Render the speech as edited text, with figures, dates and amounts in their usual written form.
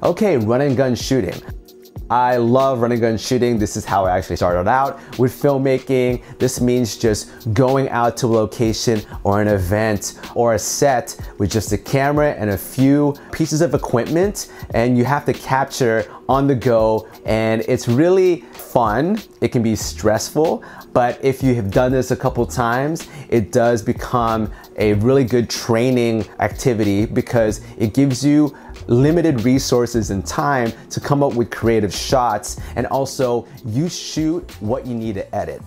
Okay, run and gun shooting. I love run and gun shooting. This is how I actually started out with filmmaking. This means just going out to a location or an event or a set with just a camera and a few pieces of equipment, and you have to capture on the go, and it's really fun. It can be stressful, but if you have done this a couple times, it does become a really good training activity because it gives you limited resources and time to come up with creative shots, and also you shoot what you need to edit.